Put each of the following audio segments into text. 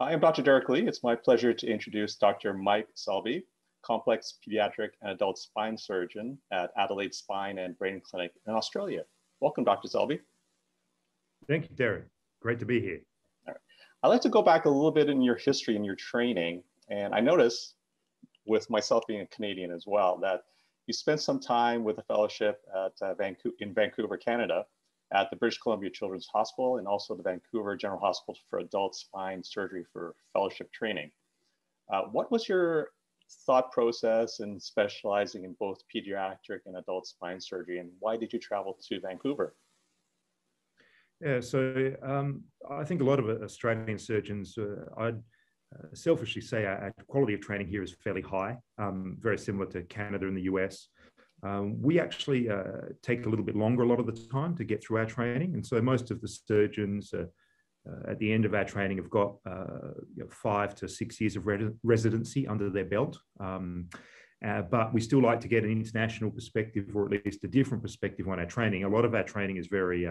I am Dr. Derek Lee. It's my pleasure to introduce Dr. Mike Selby, complex pediatric and adult spine surgeon at Adelaide Spine and Brain Clinic in Australia. Welcome, Dr. Selby. Thank you, Derek. Great to be here. All right. I'd like to go back a little bit in your history and your training. And I notice, with myself being a Canadian as well, that you spent some time with a fellowship at Vancouver, Canada, at the British Columbia Children's Hospital and also the Vancouver General Hospital for Adult Spine Surgery for fellowship training. What was your thought process in specializing in both pediatric and adult spine surgery, and why did you travel to Vancouver? Yeah, so I think a lot of Australian surgeons, I'd selfishly say our quality of training here is fairly high, very similar to Canada and the US. We actually take a little bit longer a lot of the time to get through our training. And so most of the surgeons at the end of our training have got 5 to 6 years of residency under their belt. But we still like to get an international perspective, or at least a different perspective on our training. A lot of our training is very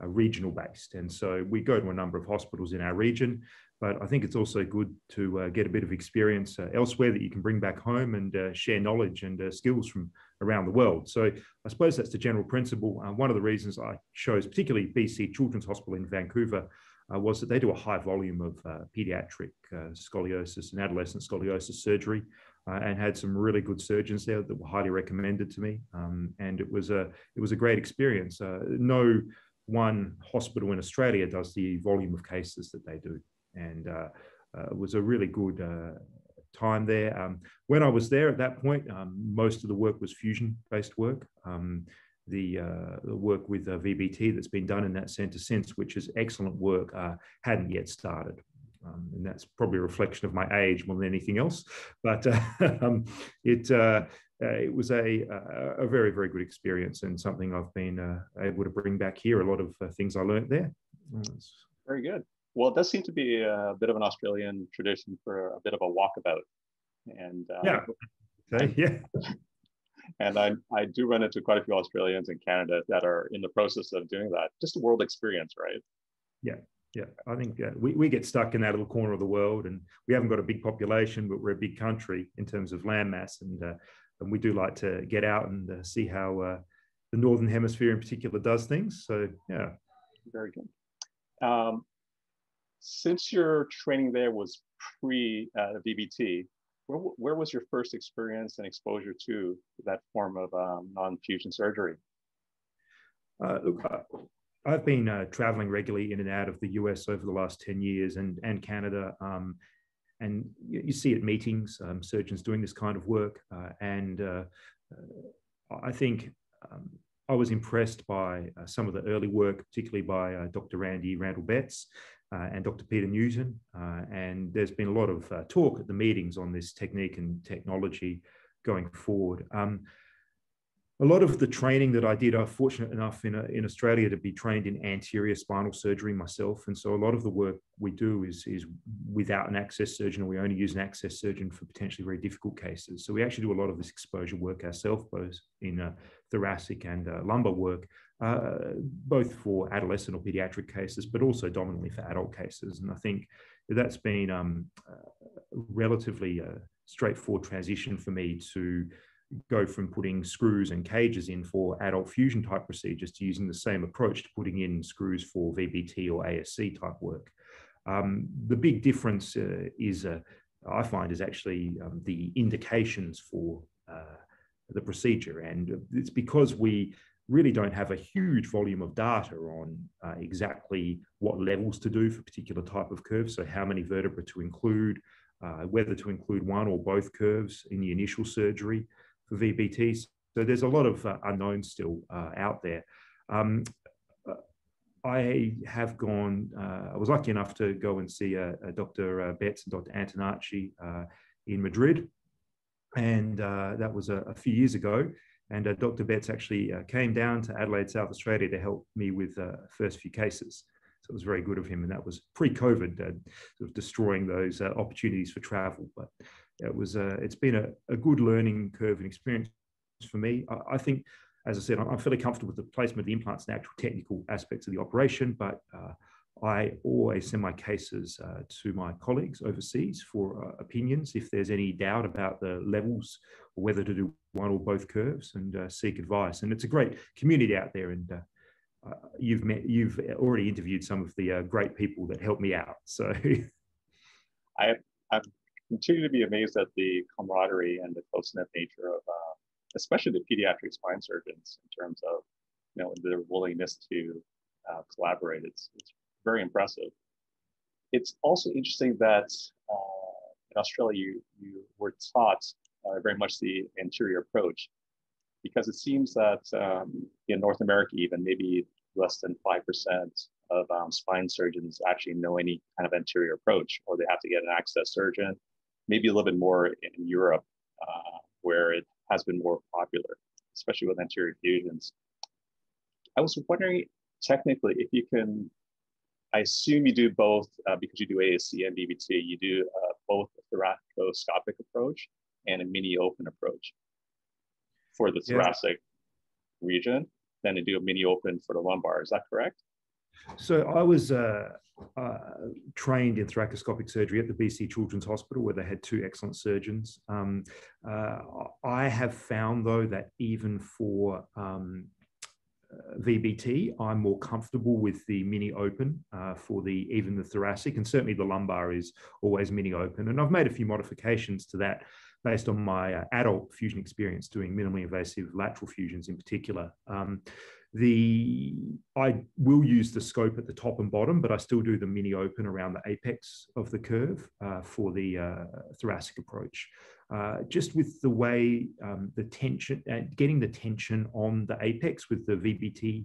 regional based. And so we go to a number of hospitals in our region, but I think it's also good to get a bit of experience elsewhere that you can bring back home and share knowledge and skills from around the world. So I suppose that's the general principle. One of the reasons I chose particularly BC Children's Hospital in Vancouver was that they do a high volume of pediatric scoliosis and adolescent scoliosis surgery, and had some really good surgeons there that were highly recommended to me. And it was a great experience. No one hospital in Australia does the volume of cases that they do. And it was a really good time there. When I was there at that point, most of the work was fusion-based work. The work with VBT that's been done in that centre since, which is excellent work, hadn't yet started. And that's probably a reflection of my age more than anything else. But it was a very, very good experience, and something I've been able to bring back here. A lot of things I learned there. Very good. Well, it does seem to be a bit of an Australian tradition for a bit of a walkabout. And And I do run into quite a few Australians in Canada that are in the process of doing that. Just a world experience, right? Yeah, yeah. I think we get stuck in that little corner of the world, and we haven't got a big population, but we're a big country in terms of landmass, and we do like to get out and see how the Northern Hemisphere in particular does things. So, yeah. Very good. Since your training there was pre-VBT, where was your first experience and exposure to that form of non-fusion surgery? I've been traveling regularly in and out of the US over the last 10 years and Canada. And you see at meetings, surgeons doing this kind of work. I think I was impressed by some of the early work, particularly by Dr. Randy Randall-Betz and Dr. Peter Newton. And there's been a lot of talk at the meetings on this technique and technology going forward. A lot of the training that I did, I'm fortunate enough in Australia to be trained in anterior spinal surgery myself. And so a lot of the work we do is without an access surgeon, or we only use an access surgeon for potentially very difficult cases. So we actually do a lot of this exposure work ourselves, both in thoracic and lumbar work, both for adolescent or pediatric cases, but also dominantly for adult cases. And I think that's been relatively straightforward transition for me to go from putting screws and cages in for adult fusion type procedures to using the same approach to putting in screws for VBT or ASC type work. The big difference I find is actually the indications for the procedure. And it's because we really don't have a huge volume of data on exactly what levels to do for particular type of curves. So how many vertebrae to include, whether to include one or both curves in the initial surgery for VBT. So there's a lot of unknowns still out there. I was lucky enough to go and see Dr. Betz and Dr. Antonacci in Madrid. And that was a few years ago. And Dr. Betz actually came down to Adelaide, South Australia to help me with the first few cases. So it was very good of him. And that was pre-COVID, sort of destroying those opportunities for travel. But it's been a good learning curve and experience for me. I think, as I said, I'm fairly comfortable with the placement of the implants and actual technical aspects of the operation, but I always send my cases to my colleagues overseas for opinions if there's any doubt about the levels, or whether to do one or both curves, and seek advice. And it's a great community out there, and you've already interviewed some of the great people that helped me out. So I continue to be amazed at the camaraderie and the close-knit nature of especially the pediatric spine surgeons in terms of, you know, their willingness to collaborate. It's very impressive. It's also interesting that in Australia you were taught very much the anterior approach, because it seems that in North America, even maybe less than 5% of spine surgeons actually know any kind of anterior approach, or they have to get an access surgeon. Maybe a little bit more in Europe, where it has been more popular, especially with anterior fusions. I was wondering, technically, if you can, I assume you do both because you do ASC and VBT, you do both a thoracoscopic approach and a mini open approach for the thoracic region, then to do a mini open for the lumbar. Is that correct? So I was trained in thoracoscopic surgery at the BC Children's Hospital, where they had two excellent surgeons. I have found, though, that even for VBT, I'm more comfortable with the mini open for even the thoracic, and certainly the lumbar is always mini open. And I've made a few modifications to that based on my adult fusion experience doing minimally invasive lateral fusions in particular. I will use the scope at the top and bottom, but I still do the mini open around the apex of the curve for the thoracic approach. Just with the way the tension, getting the tension on the apex with the VBT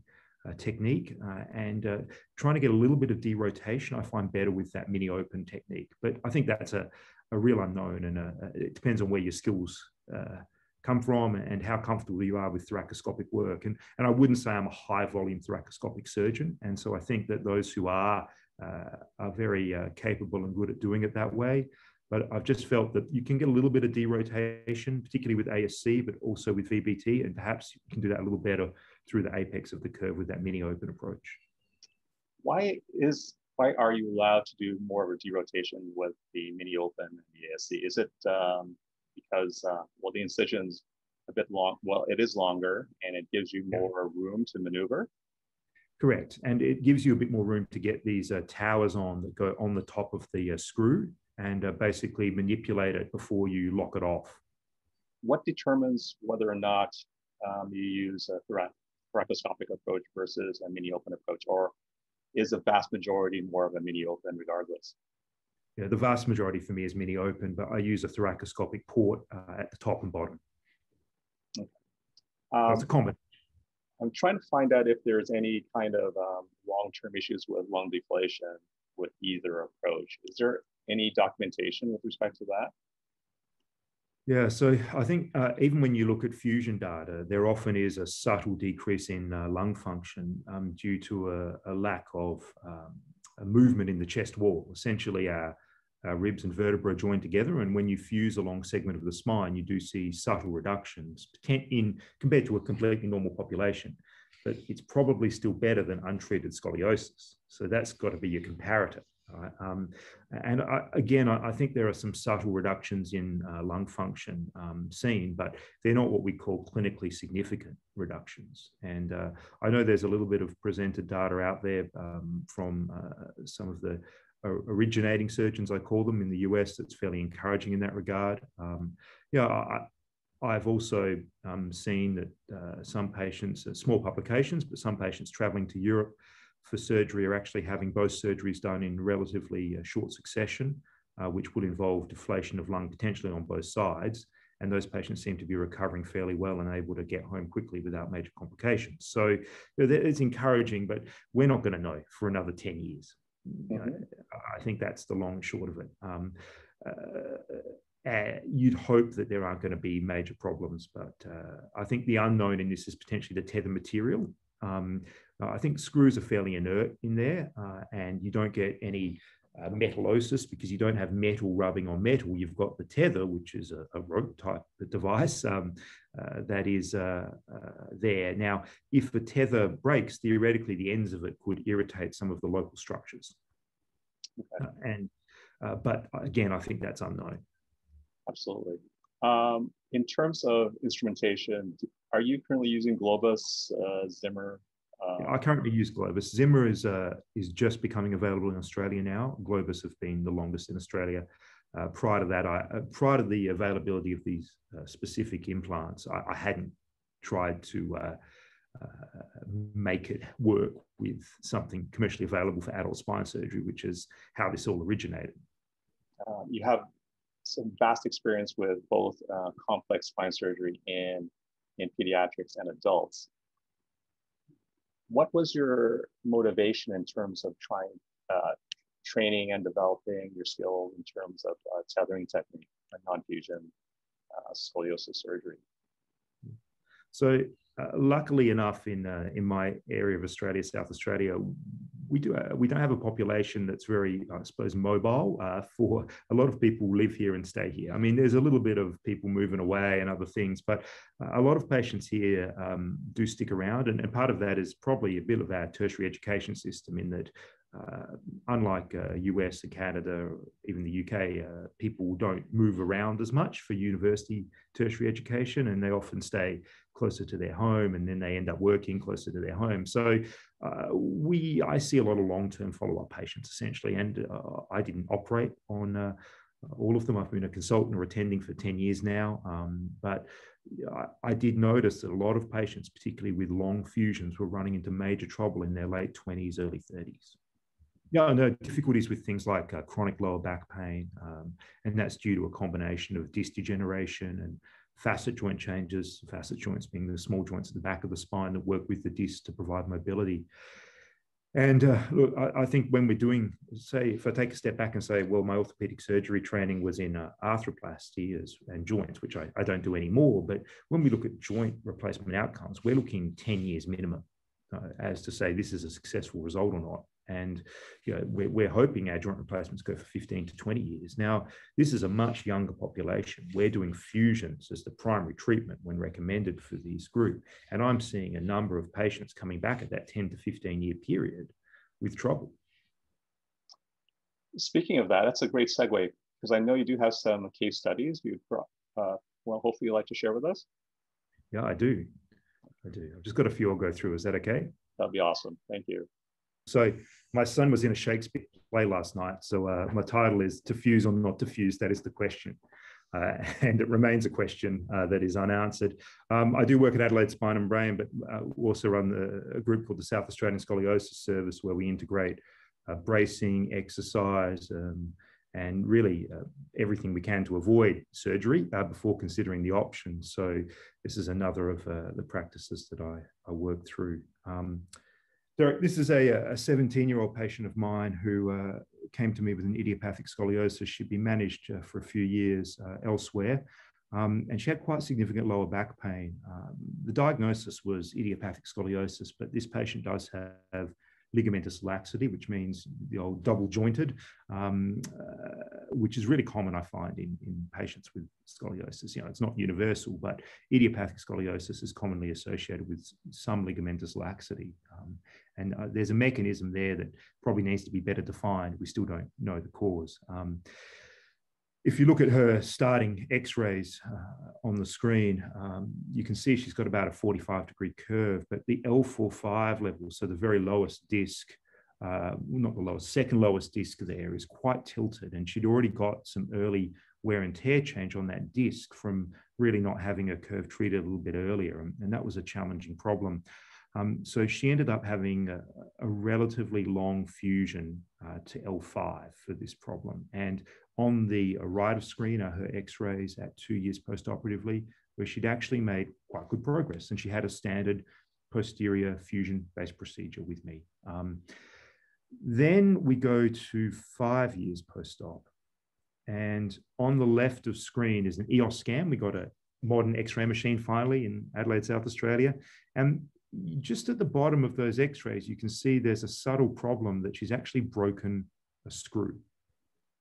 technique, and trying to get a little bit of derotation, I find better with that mini open technique. But I think that's a real unknown, and it depends on where your skills come from and how comfortable you are with thoracoscopic work. And I wouldn't say I'm a high volume thoracoscopic surgeon. And so I think that those who are very capable and good at doing it that way. But I've just felt that you can get a little bit of derotation, particularly with ASC, but also with VBT, and perhaps you can do that a little better through the apex of the curve with that mini open approach. Why are you allowed to do more of a derotation with the mini open and the ASC? Is it because, well, the incision's a bit long, well, it is longer, and it gives you more room to maneuver? Correct, and it gives you a bit more room to get these towers on that go on the top of the screw, and basically manipulate it before you lock it off. What determines whether or not you use a thoracoscopic approach versus a mini open approach, or is the vast majority more of a mini open regardless? Yeah, the vast majority for me is mini open, but I use a thoracoscopic port at the top and bottom. Okay. That's a comment. I'm trying to find out if there's any kind of long-term issues with lung deflation with either approach. Is there any documentation with respect to that? Yeah, so I think even when you look at fusion data, there often is a subtle decrease in lung function due to a lack of a movement in the chest wall. Essentially, our ribs and vertebrae join together, and when you fuse a long segment of the spine, you do see subtle reductions compared to a completely normal population. But it's probably still better than untreated scoliosis. So that's got to be your comparator. Right. And I think there are some subtle reductions in lung function seen, but they're not what we call clinically significant reductions. And I know there's a little bit of presented data out there from some of the originating surgeons, I call them, in the US, that's fairly encouraging in that regard. I've also seen that some patients, small publications, but some patients traveling to Europe for surgery are actually having both surgeries done in relatively short succession, which would involve deflation of lung potentially on both sides. And those patients seem to be recovering fairly well and able to get home quickly without major complications. So, you know, it's encouraging, but we're not going to know for another 10 years. You know, I think that's the long and short of it. You'd hope that there aren't going to be major problems, but I think the unknown in this is potentially the tether material. I think screws are fairly inert in there, and you don't get any metallosis, because you don't have metal rubbing on metal. You've got the tether, which is a rope type device that is there. Now, if the tether breaks, theoretically, the ends of it could irritate some of the local structures. Okay. But again, I think that's unknown. Absolutely. In terms of instrumentation, are you currently using Globus, Zimmer? I currently use Globus. Zimmer is just becoming available in Australia now. Globus have been the longest in Australia. Prior to that, prior to the availability of these specific implants, I hadn't tried to make it work with something commercially available for adult spine surgery, which is how this all originated. You have some vast experience with both complex spine surgery and in pediatrics and adults. What was your motivation in terms of training and developing your skills in terms of tethering technique and non-fusion scoliosis surgery? So luckily enough, in my area of Australia, South Australia, we don't have a population that's very, I suppose, mobile. For a lot of people live here and stay here. I mean, there's a little bit of people moving away and other things, but a lot of patients here do stick around. And part of that is probably a bit of our tertiary education system, in that unlike US and Canada, or even the UK, people don't move around as much for university tertiary education, and they often stay closer to their home, and then they end up working closer to their home. So I see a lot of long-term follow-up patients, essentially, and I didn't operate on all of them. I've been a consultant or attending for 10 years now, but I did notice that a lot of patients, particularly with long fusions, were running into major trouble in their late 20s, early 30s. No, difficulties with things like chronic lower back pain, and that's due to a combination of disc degeneration and facet joint changes, facet joints being the small joints at the back of the spine that work with the disc to provide mobility. And look, I think when we're doing, say, if I take a step back and say, well, my orthopedic surgery training was in arthroplasty and joints, which I don't do anymore. But when we look at joint replacement outcomes, we're looking 10 years minimum as to say this is a successful result or not. And you know, we're hoping our joint replacements go for 15 to 20 years. Now, this is a much younger population. We're doing fusions as the primary treatment when recommended for this group. And I'm seeing a number of patients coming back at that 10 to 15 year period with trouble. Speaking of that, that's a great segue, because I know you do have some case studies you'd hopefully you'd like to share with us. Yeah, I do. I've just got a few I'll go through. Is that okay? That'd be awesome. Thank you. So my son was in a Shakespeare play last night. So my title is "To Fuse or Not to Fuse?" That is the question. And it remains a question that is unanswered. I do work at Adelaide Spine and Brain, but also run a group called the South Australian Scoliosis Service, where we integrate bracing, exercise, and really everything we can to avoid surgery before considering the options. So this is another of the practices that I work through. Derek, this is a 17-year-old patient of mine who came to me with an idiopathic scoliosis. She'd been managed for a few years elsewhere, and she had quite significant lower back pain. The diagnosis was idiopathic scoliosis, but this patient does have ligamentous laxity, which means the old double jointed, which is really common, I find, in patients with scoliosis. You know, it's not universal, but idiopathic scoliosis is commonly associated with some ligamentous laxity. And there's a mechanism there that probably needs to be better defined. We still don't know the cause. If you look at her starting x-rays on the screen, you can see she's got about a 45-degree curve, but the L4-5 level, so the very lowest disc, not the lowest, second lowest disc there, is quite tilted. And she'd already got some early wear and tear change on that disc from really not having her curve treated a little bit earlier. And that was a challenging problem. So she ended up having a relatively long fusion to L5 for this problem. And on the right of screen are her x-rays at 2 years postoperatively, where she'd actually made quite good progress. And she had a standard posterior fusion-based procedure with me. Then we go to 5 years post-op. And on the left of screen is an EOS scan. We got a modern x-ray machine finally in Adelaide, South Australia. And just at the bottom of those x-rays, you can see there's a subtle problem that she's actually broken a screw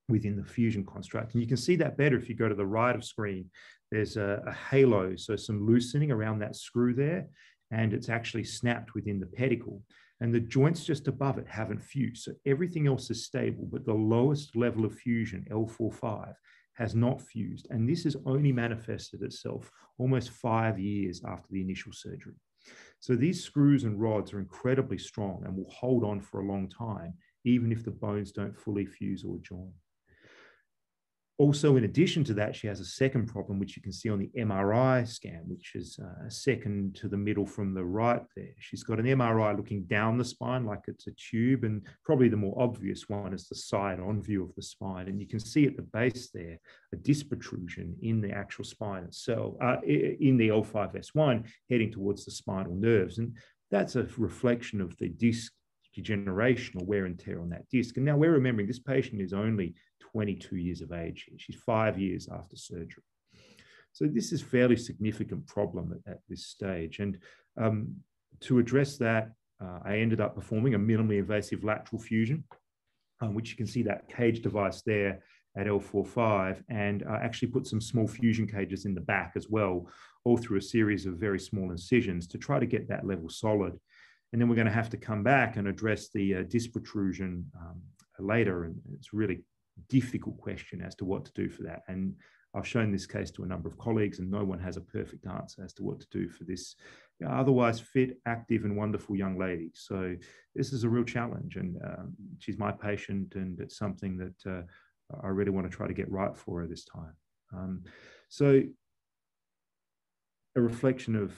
within the fusion construct. And you can see that better if you go to the right of screen. There's a halo, so some loosening around that screw there, and it's actually snapped within the pedicle. And the joints just above it haven't fused. So everything else is stable, but the lowest level of fusion, L4-5, has not fused. And this has only manifested itself almost 5 years after the initial surgery. So these screws and rods are incredibly strong and will hold on for a long time, even if the bones don't fully fuse or join. Also, in addition to that, she has a second problem, which you can see on the MRI scan, which is second to the middle from the right there. She's got an MRI looking down the spine like it's a tube, and probably the more obvious one is the side-on view of the spine. And you can see at the base there, a disc protrusion in the actual spine itself, in the L5S1, heading towards the spinal nerves. And that's a reflection of the disc degeneration or wear and tear on that disc. And now we're remembering this patient is only 22 years of age. She's 5 years after surgery. So this is a fairly significant problem at this stage. And to address that, I ended up performing a minimally invasive lateral fusion, which you can see that cage device there at L4-5, and actually put some small fusion cages in the back as well, all through a series of very small incisions to try to get that level solid. And then we're going to have to come back and address the disc protrusion later. And it's really difficult question as to what to do for that. And I've shown this case to a number of colleagues, and no one has a perfect answer as to what to do for this otherwise fit, active, and wonderful young lady. So this is a real challenge, and she's my patient, and it's something that I really want to try to get right for her this time. So a reflection of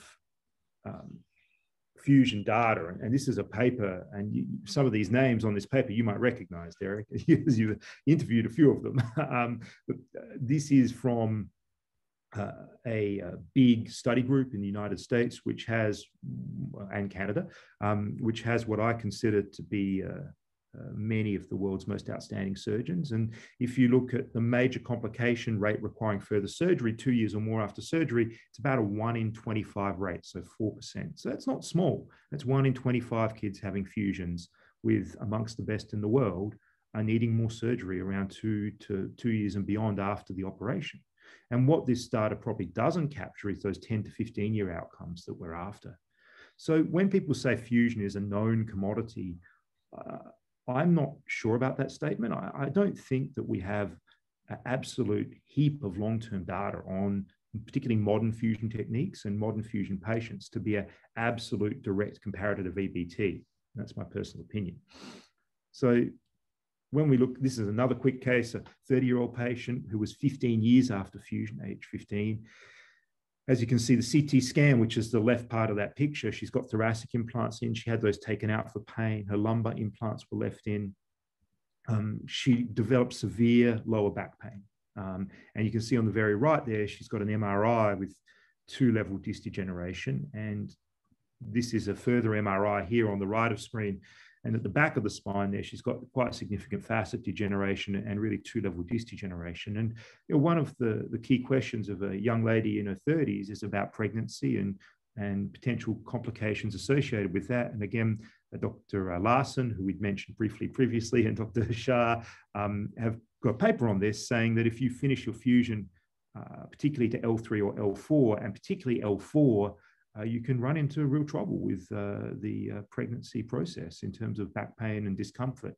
fusion data, and this is a paper, and some of these names on this paper you might recognize, Derek, as you've interviewed a few of them. But this is from a big study group in the United States, which has, and Canada, which has what I consider to be many of the world's most outstanding surgeons. And if you look at the major complication rate requiring further surgery 2 years or more after surgery, it's about a 1 in 25 rate, so 4%. So that's not small. That's 1 in 25 kids having fusions, with amongst the best in the world are needing more surgery around 2 to 2 years and beyond after the operation. And what this data probably doesn't capture is those 10 to 15 year outcomes that we're after. So when people say fusion is a known commodity, I'm not sure about that statement. I don't think that we have an absolute heap of long-term data on particularly modern fusion techniques and modern fusion patients to be an absolute direct comparator to VBT. That's my personal opinion. So when we look, this is another quick case, a 30-year-old patient who was 15 years after fusion, age 15. As you can see, the CT scan, which is the left part of that picture, she's got thoracic implants in. She had those taken out for pain. Her lumbar implants were left in. She developed severe lower back pain. And you can see on the very right there, she's got an MRI with two-level disc degeneration. And this is a further MRI here on the right of screen. And at the back of the spine there, she's got quite significant facet degeneration and really two-level disc degeneration. And you know, one of the key questions of a young lady in her 30s is about pregnancy and potential complications associated with that. And again, Dr. Larson, who we'd mentioned briefly previously, and Dr. Shah have got a paper on this saying that if you finish your fusion, particularly to L3 or L4, and particularly L4, you can run into real trouble with the pregnancy process in terms of back pain and discomfort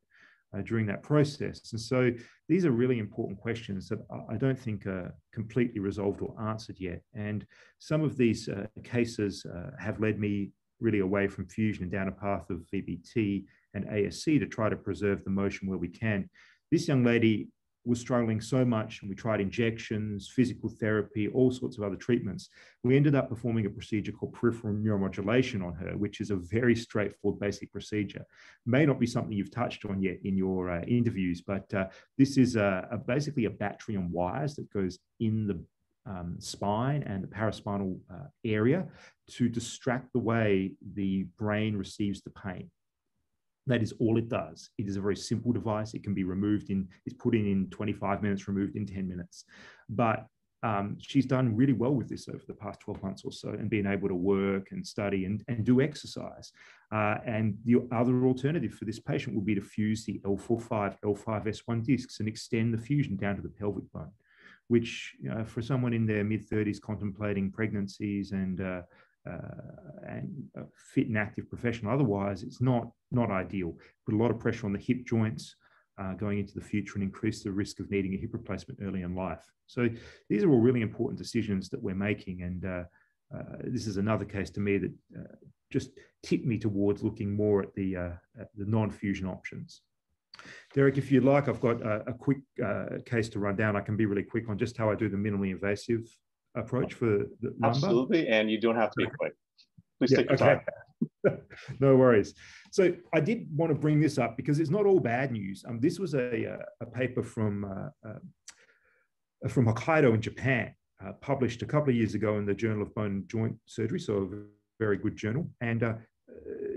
during that process. And so these are really important questions that I don't think are completely resolved or answered yet. And some of these cases have led me really away from fusion and down a path of VBT and ASC to try to preserve the motion where we can. This young lady was struggling so much, and we tried injections, physical therapy, all sorts of other treatments. We ended up performing a procedure called peripheral neuromodulation on her, which is a very straightforward, basic procedure. May not be something you've touched on yet in your interviews, but this is basically a battery on wires that goes in the spine and the paraspinal area to distract the way the brain receives the pain. That is all it does. It is a very simple device. It can be removed in, it's put in 25 minutes, removed in 10 minutes. But she's done really well with this over the past 12 months or so, and being able to work and study and do exercise. And the other alternative for this patient would be to fuse the L4-5, L5-S1 discs and extend the fusion down to the pelvic bone, which for someone in their mid-30s contemplating pregnancies and a fit and active professional otherwise, it's not ideal. Put a lot of pressure on the hip joints going into the future and increase the risk of needing a hip replacement early in life. So these are all really important decisions that we're making, and this is another case to me that just tipped me towards looking more at the non-fusion options. Derek, if you like, I've got a quick case to run down. I can be really quick on just how I do the minimally invasive approach for the lumbar. Absolutely, and you don't have to be quick. Please take your time. No worries. So I did want to bring this up because it's not all bad news. This was a paper from Hokkaido in Japan, published a couple of years ago in the Journal of Bone Joint Surgery, so a very good journal. And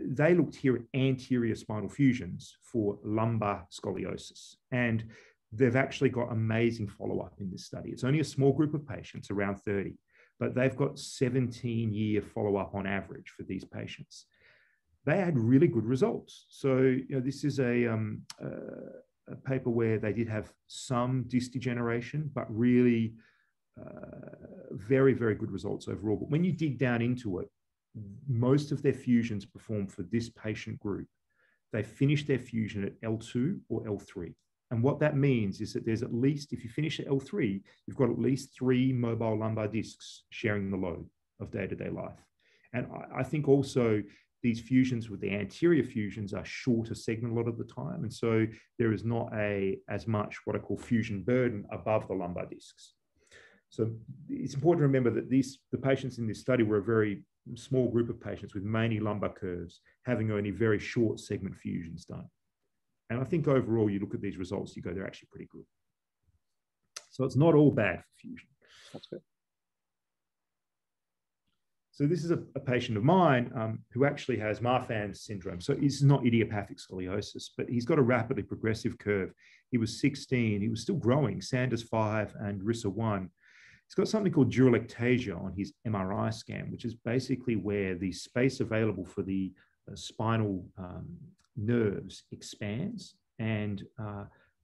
they looked here at anterior spinal fusions for lumbar scoliosis. And they've actually got amazing follow-up in this study. It's only a small group of patients, around 30, but they've got 17-year follow-up on average for these patients. They had really good results. So this is a paper where they did have some disc degeneration, but really very, very good results overall. But when you dig down into it, most of their fusions performed for this patient group, they finished their fusion at L2 or L3. And what that means is that there's at least, if you finish at L3, you've got at least 3 mobile lumbar discs sharing the load of day-to-day life. And I think also these fusions with the anterior fusions are shorter segment a lot of the time. And so there is not as much what I call fusion burden above the lumbar discs. So it's important to remember that the patients in this study were a very small group of patients with mainly lumbar curves, having only very short segment fusions done. And I think overall, you look at these results, you go, they're actually pretty good. So it's not all bad for fusion. That's good. So this is a patient of mine who actually has Marfan syndrome. So it's not idiopathic scoliosis, but he's got a rapidly progressive curve. He was 16. He was still growing, Sanders 5 and RISA 1. He's got something called dural ectasia on his MRI scan, which is basically where the space available for the spinal nerves expands and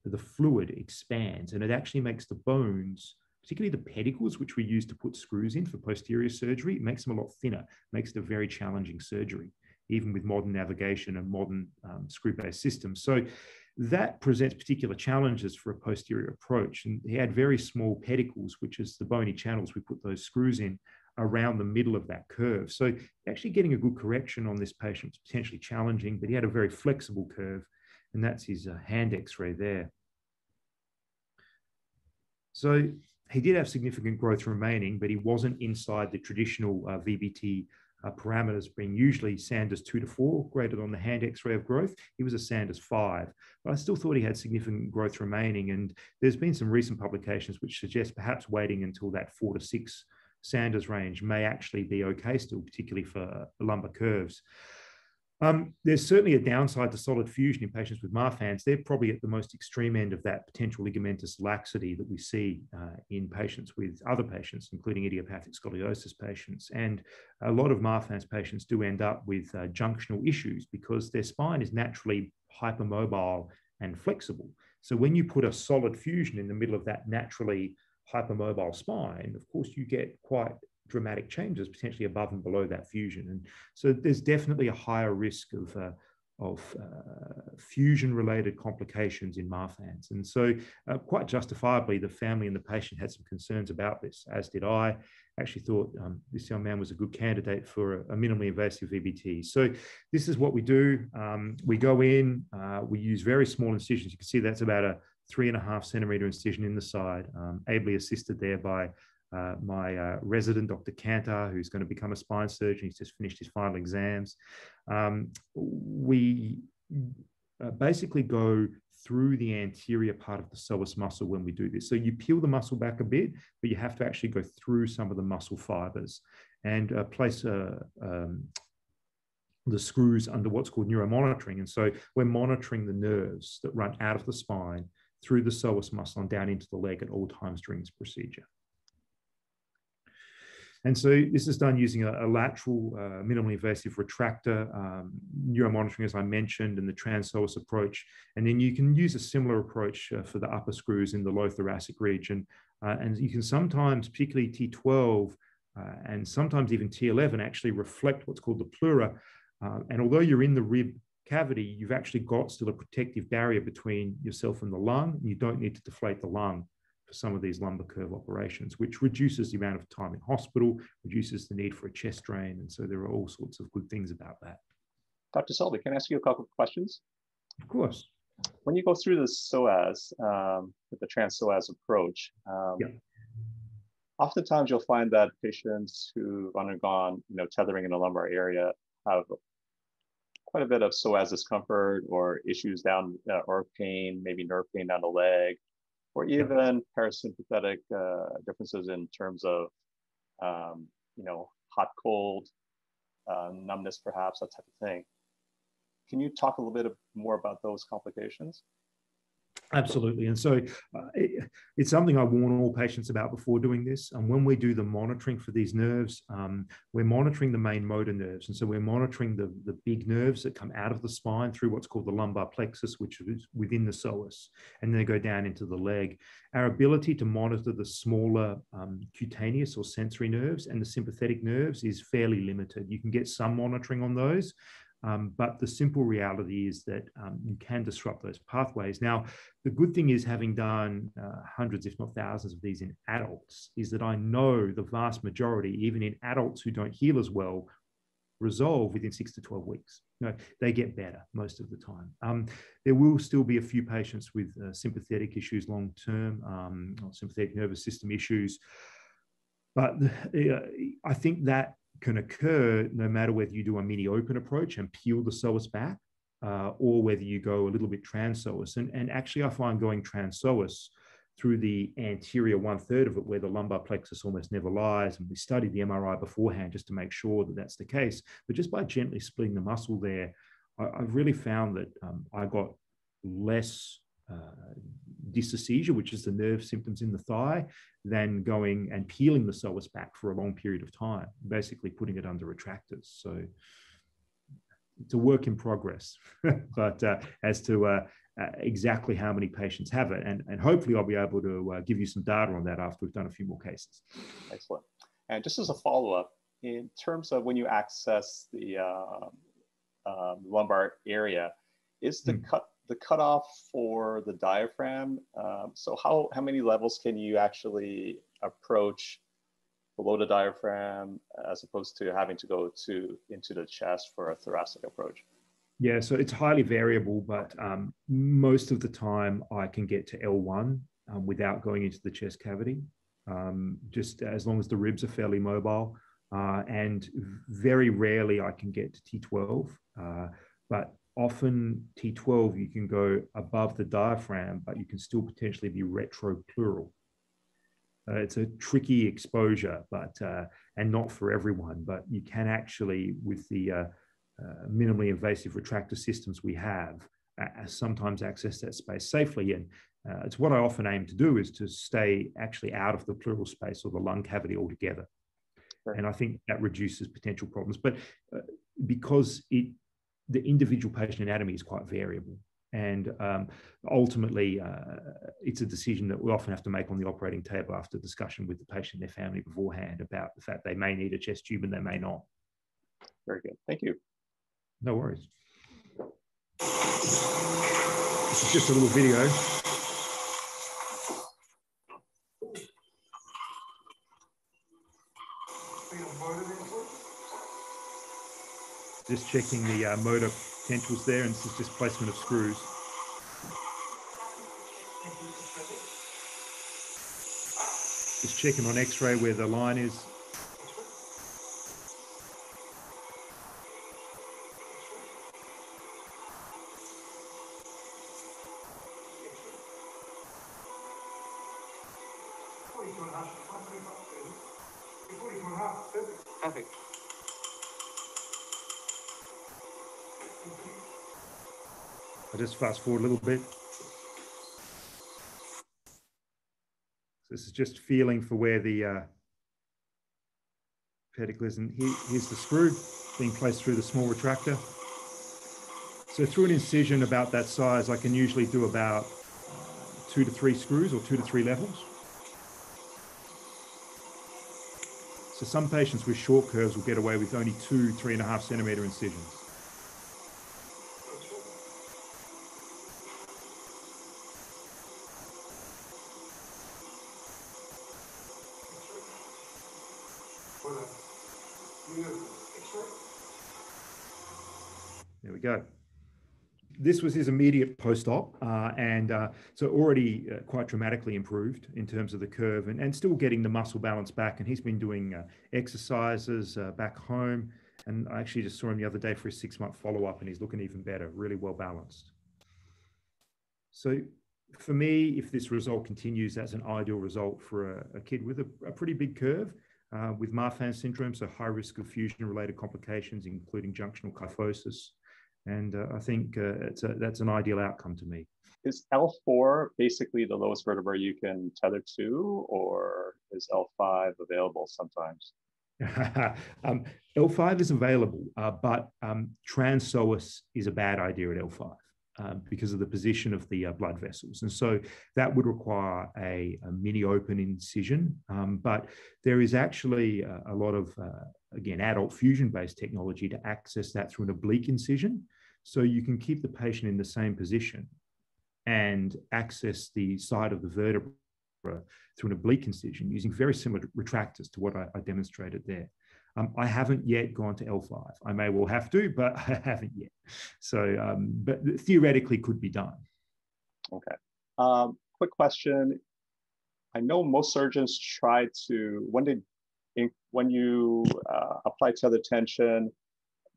the fluid expands, and it actually makes the bones, particularly the pedicles, which we use to put screws in for posterior surgery, it makes them a lot thinner, makes it a very challenging surgery, even with modern navigation and modern screw-based systems. So that presents particular challenges for a posterior approach. And he had very small pedicles, which is the bony channels we put those screws in around the middle of that curve. So actually getting a good correction on this patient was potentially challenging, but he had a very flexible curve, and that's his hand x-ray there. So he did have significant growth remaining, but he wasn't inside the traditional VBT parameters, being usually Sanders 2 to 4, graded on the hand x-ray of growth. He was a Sanders 5, but I still thought he had significant growth remaining. And there's been some recent publications which suggest perhaps waiting until that 4 to 6 Sanders range may actually be okay still, particularly for lumbar curves. There's certainly a downside to solid fusion in patients with Marfan's. They're probably at the most extreme end of that potential ligamentous laxity that we see in patients with other patients, including idiopathic scoliosis patients. And a lot of Marfan's patients do end up with junctional issues because their spine is naturally hypermobile and flexible. So when you put a solid fusion in the middle of that naturally hypermobile spine, of course, you get quite dramatic changes potentially above and below that fusion. And so there's definitely a higher risk of fusion-related complications in Marfan's. And so quite justifiably, the family and the patient had some concerns about this, as did I. Actually thought this young man was a good candidate for a minimally invasive VBT. So this is what we do. We go in, we use very small incisions. You can see that's about a 3.5 centimeter incision in the side, ably assisted there by my resident, Dr. Cantor, who's going to become a spine surgeon. He's just finished his final exams. We basically go through the anterior part of the psoas muscle when we do this. So you peel the muscle back a bit, but you have to actually go through some of the muscle fibers and place the screws under what's called neuromonitoring. And so we're monitoring the nerves that run out of the spine through the psoas muscle and down into the leg at all times during this procedure. And so this is done using a lateral minimally invasive retractor, neuromonitoring, as I mentioned, and the transverse approach. And then you can use a similar approach for the upper screws in the low thoracic region. And you can sometimes, particularly T12 and sometimes even T11, actually reflect what's called the pleura. And although you're in the rib cavity, you've actually got still a protective barrier between yourself and the lung. And you don't need to deflate the lung for some of these lumbar curve operations, which reduces the amount of time in hospital, reduces the need for a chest drain. And so there are all sorts of good things about that. Dr. Selby, can I ask you a couple of questions? Of course. When you go through the psoas, with the trans-psoas approach, oftentimes you'll find that patients who've undergone tethering in the lumbar area have quite a bit of psoas discomfort or issues down, or pain, maybe nerve pain down the leg, or even parasympathetic differences in terms of, hot, cold, numbness, perhaps, that type of thing. Can you talk a little bit more about those complications? Absolutely. And so it's something I warn all patients about before doing this. And when we do the monitoring for these nerves, we're monitoring the main motor nerves. And so we're monitoring the big nerves that come out of the spine through what's called the lumbar plexus, which is within the psoas, and they go down into the leg. Our ability to monitor the smaller cutaneous or sensory nerves and the sympathetic nerves is fairly limited. You can get some monitoring on those. But the simple reality is that you can disrupt those pathways. Now, the good thing is, having done hundreds, if not thousands, of these in adults, is that I know the vast majority, even in adults who don't heal as well, resolve within 6 to 12 weeks. They get better most of the time. There will still be a few patients with sympathetic issues long-term, or sympathetic nervous system issues. But I think that can occur no matter whether you do a mini-open approach and peel the psoas back, or whether you go a little bit trans-psoas. And actually, I find going trans-psoas through the anterior one-third of it, where the lumbar plexus almost never lies, and we studied the MRI beforehand just to make sure that that's the case. But just by gently splitting the muscle there, I've really found that I got less dysesthesia, which is the nerve symptoms in the thigh, than going and peeling the psoas back for a long period of time, basically putting it under retractors. So it's a work in progress, but as to exactly how many patients have it, and hopefully I'll be able to give you some data on that after we've done a few more cases. Excellent. And just as a follow-up, in terms of when you access the lumbar area, is the cutoff for the diaphragm. So how many levels can you actually approach below the diaphragm as opposed to having to go into the chest for a thoracic approach? Yeah, so it's highly variable, but most of the time I can get to L1 without going into the chest cavity, just as long as the ribs are fairly mobile. And very rarely I can get to T12, but often T12, you can go above the diaphragm, but you can still potentially be retropleural. It's a tricky exposure, but and not for everyone, but you can actually, with the minimally invasive retractor systems we have, sometimes access that space safely. And it's what I often aim to do, is to stay actually out of the pleural space or the lung cavity altogether. Right. And I think that reduces potential problems. But because the individual patient anatomy is quite variable. And ultimately, it's a decision that we often have to make on the operating table after discussion with the patient and their family beforehand about the fact they may need a chest tube and they may not. Very good. Thank you. No worries. It's just a little video. Just checking the motor potentials there, and this is just placement of screws. Just checking on X-ray where the line is. Just fast forward a little bit. This is just feeling for where the pedicles, and here's the screw being placed through the small retractor. So through an incision about that size, I can usually do about 2 to 3 screws or 2 to 3 levels. So some patients with short curves will get away with only 2, 3.5 centimeter incisions. There we go. This was his immediate post-op, so already quite dramatically improved in terms of the curve, and still getting the muscle balance back. And he's been doing exercises back home. And I actually just saw him the other day for his 6-month follow-up, and he's looking even better, really well balanced. So for me, if this result continues, that's an ideal result for a kid with a pretty big curve with Marfan syndrome, so high risk of fusion-related complications, including junctional kyphosis. And I think that's an ideal outcome to me. Is L4 basically the lowest vertebra you can tether to, or is L5 available sometimes? L5 is available, but transpsoas is a bad idea at L5 because of the position of the blood vessels. And so that would require a mini open incision. But there is actually a lot of, again, adult fusion-based technology to access that through an oblique incision. So you can keep the patient in the same position and access the side of the vertebra through an oblique incision using very similar retractors to what I demonstrated there. I haven't yet gone to L5. I may well have to, but I haven't yet. So, but theoretically could be done. Okay. Quick question. I know most surgeons try to, when you apply tether tension,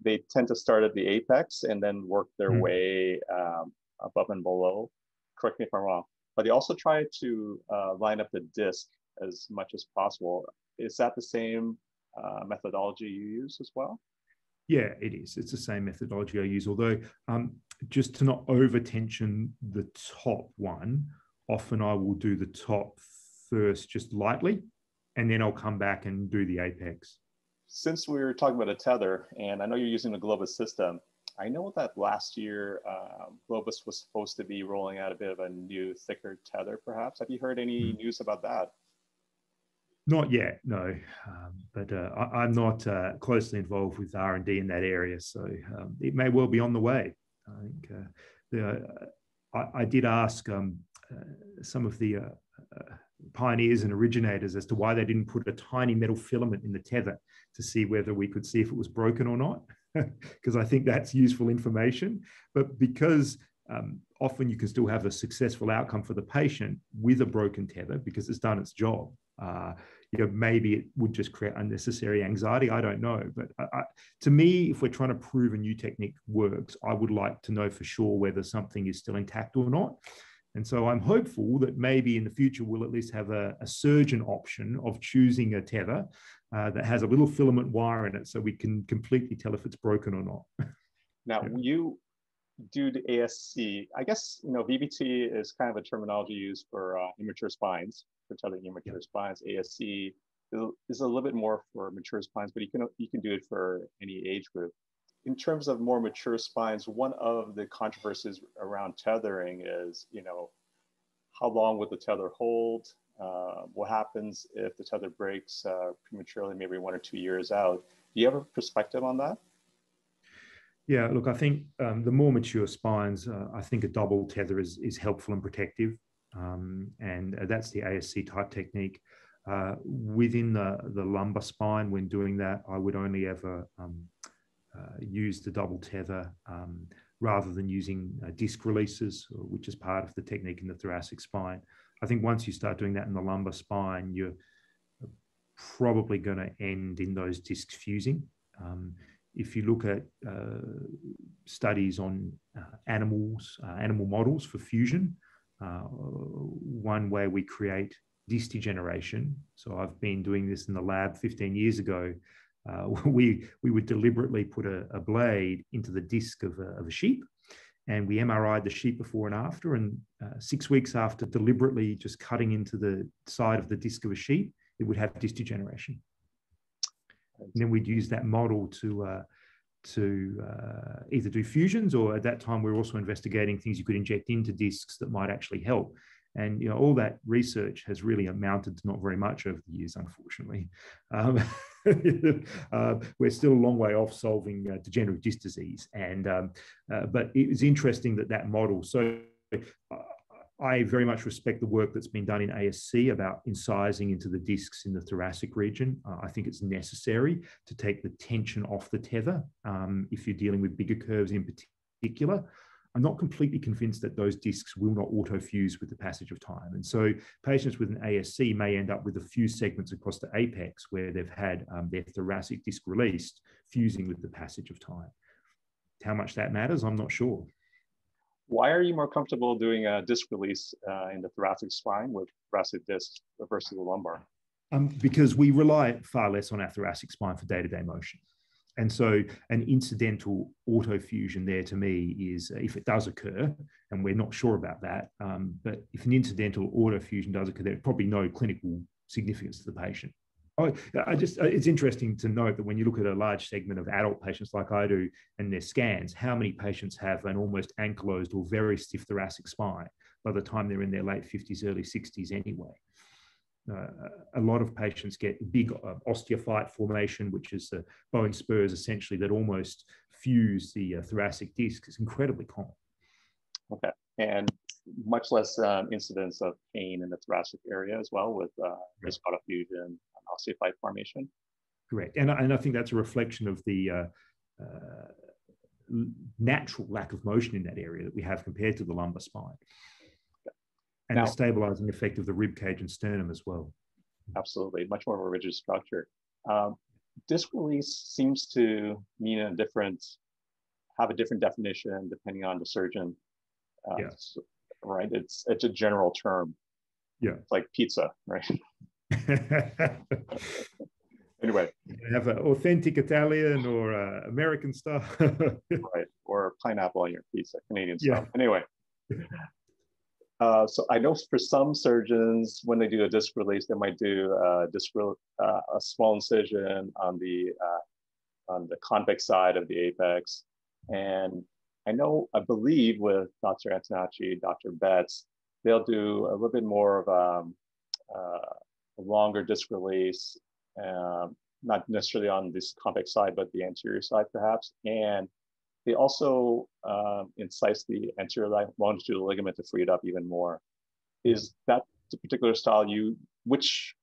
they tend to start at the apex and then work their way above and below. Correct me if I'm wrong, but they also try to line up the disc as much as possible. Is that the same methodology you use as well? Yeah, it is. It's the same methodology I use, although just to not over tension the top one, often I will do the top first just lightly, and then I'll come back and do the apex. Since we were talking about a tether, and I know you're using the Globus system, I know that last year Globus was supposed to be rolling out a bit of a new, thicker tether, perhaps. Have you heard any news about that? Not yet, no. But I'm not closely involved with R&D in that area, so it may well be on the way. I think I did ask some of the pioneers and originators as to why they didn't put a tiny metal filament in the tether to see whether we could see if it was broken or not, because I think that's useful information. But because often you can still have a successful outcome for the patient with a broken tether because it's done its job. Maybe it would just create unnecessary anxiety. I don't know. But to me, if we're trying to prove a new technique works, I would like to know for sure whether something is still intact or not. And so I'm hopeful that maybe in the future, we'll at least have a surgeon option of choosing a tether that has a little filament wire in it so we can completely tell if it's broken or not. Now, you do the ASC. I guess, VBT is kind of a terminology used for immature spines, for tethering immature spines. ASC is a little bit more for mature spines, but you can do it for any age group. In terms of more mature spines, one of the controversies around tethering is, how long would the tether hold? What happens if the tether breaks prematurely, maybe 1 or 2 years out? Do you have a perspective on that? Yeah, look, I think the more mature spines, I think a double tether is helpful and protective. And that's the ASC type technique. Within the lumbar spine, when doing that, I would only ever use the double tether rather than using disc releases, which is part of the technique in the thoracic spine. I think once you start doing that in the lumbar spine, you're probably going to end in those discs fusing. If you look at studies on animal models for fusion, one way we create disc degeneration. So I've been doing this in the lab 15 years ago. We would deliberately put a blade into the disc of a sheep, and we MRI'd the sheep before and after, and 6 weeks after deliberately just cutting into the side of the disc of a sheep, it would have disc degeneration. And then we'd use that model to either do fusions, or at that time we were also investigating things you could inject into discs that might actually help. And you know, all that research has really amounted to not very much over the years, unfortunately. We're still a long way off solving degenerative disc disease. And but it was interesting that model. So I very much respect the work that's been done in ASC about incising into the discs in the thoracic region. I think it's necessary to take the tension off the tether if you're dealing with bigger curves in particular. I'm not completely convinced that those discs will not autofuse with the passage of time. And so patients with an ASC may end up with a few segments across the apex where they've had their thoracic disc released, fusing with the passage of time. How much that matters, I'm not sure. Why are you more comfortable doing a disc release in the thoracic spine with thoracic discs versus the lumbar? Because we rely far less on our thoracic spine for day-to-day motion. And so an incidental autofusion there to me is, if it does occur, and we're not sure about that, but if an incidental autofusion does occur, there's probably no clinical significance to the patient. It's interesting to note that when you look at a large segment of adult patients like I do and their scans, how many patients have an almost ankylosed or very stiff thoracic spine by the time they're in their late 50s, early 60s anyway. A lot of patients get big osteophyte formation, which is the bone spurs essentially that almost fuse the thoracic disc. It's incredibly common. Okay, and much less incidence of pain in the thoracic area as well with disc autofusion and osteophyte formation. Correct, and I think that's a reflection of the natural lack of motion in that area that we have compared to the lumbar spine. And now, the stabilizing effect of the rib cage and sternum as well. Absolutely, much more of a rigid structure. Disc release seems to mean have a different definition depending on the surgeon. Yes. Right, it's a general term. Yeah, it's like pizza, right? Anyway, you have an authentic Italian or American stuff, right? Or pineapple on your pizza, Canadian stuff. Anyway. So I know for some surgeons, when they do a disc release, they might do a small incision on the convex side of the apex. And I believe with Dr. Antonacci, Dr. Betz, they'll do a little bit more of a longer disc release, not necessarily on this convex side, but the anterior side perhaps. And they also incise the anterior longitudinal ligament to free it up even more. Is that the particular style you, what's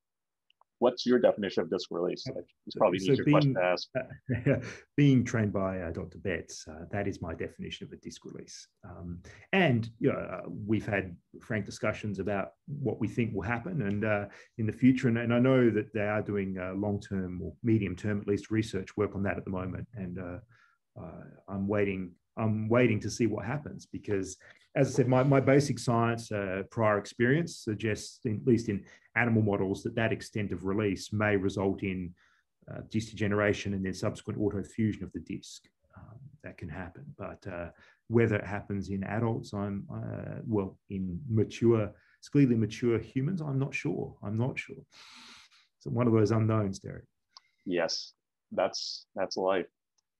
your definition of disc release? It's probably an easier question to ask. Being trained by Dr. Betz, that is my definition of a disc release. And you know, we've had frank discussions about what we think will happen and in the future. And I know that they are doing long-term or medium-term, at least, research work on that at the moment. And I'm waiting to see what happens, because as I said, my basic science prior experience suggests, at least in animal models, that extent of release may result in disc degeneration and then subsequent autofusion of the disc. That can happen, but whether it happens in adults, in sclerially mature humans, I'm not sure. It's one of those unknowns, Derek. Yes, that's life.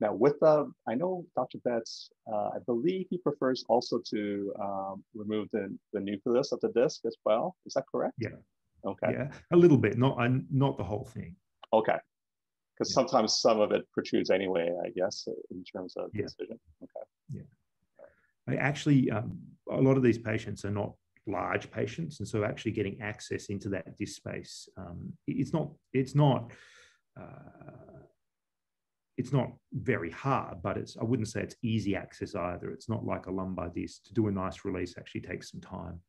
Now, I know Dr. Betz, I believe he prefers also to remove the nucleus of the disc as well. Is that correct? Yeah. Okay. Yeah, a little bit, not the whole thing. Okay. Because sometimes some of it protrudes anyway, I guess, in terms of incision. Okay. Yeah. Actually, a lot of these patients are not large patients, and so actually getting access into that disc space, it's not very hard, but I wouldn't say it's easy access either. It's not like a lumbar disc. To do a nice release actually takes some time.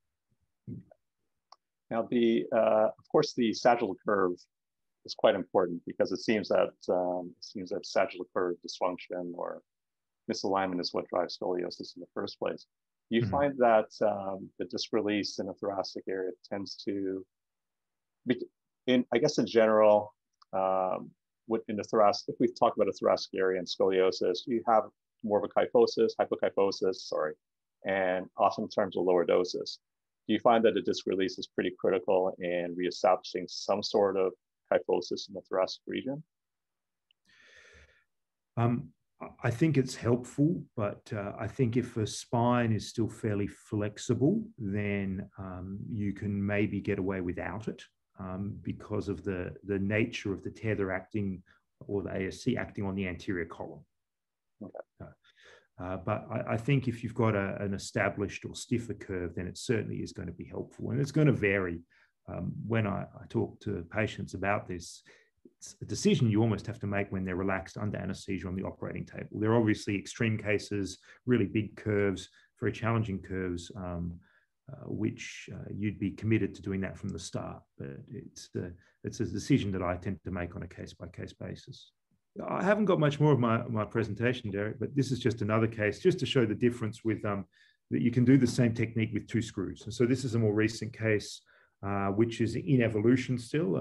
Now, of course, the sagittal curve is quite important, because it seems that sagittal curve dysfunction or misalignment is what drives scoliosis in the first place. You find that the disc release in the thoracic area tends to, in general, in the thoracic, if we talk about a thoracic area and scoliosis, you have more of a hypokyphosis, and oftentimes a lower dosis. Do you find that the disc release is pretty critical in reestablishing some sort of kyphosis in the thoracic region? I think it's helpful, but I think if a spine is still fairly flexible, then you can maybe get away without it because of the nature of the tether acting, or the ASC acting on the anterior column. Okay. But I think if you've got an established or stiffer curve, then it certainly is going to be helpful. And it's going to vary. When I talk to patients about this, it's a decision you almost have to make when they're relaxed under anesthesia on the operating table. There are obviously extreme cases, really big curves, very challenging curves, which you'd be committed to doing that from the start. But it's a decision that I tend to make on a case-by-case basis. I haven't got much more of my presentation, Derek, but this is just another case just to show the difference with that you can do the same technique with two screws. And so this is a more recent case, which is in evolution still,